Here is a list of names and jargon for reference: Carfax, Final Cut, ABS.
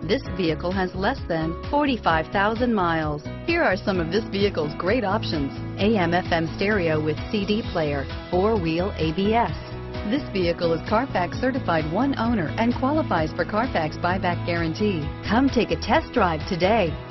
This vehicle has less than 45,000 miles. Here are some of this vehicle's great options: AM/FM stereo with CD player, 4-wheel ABS. This vehicle is Carfax certified one owner and qualifies for Carfax buyback guarantee. Come take a test drive today.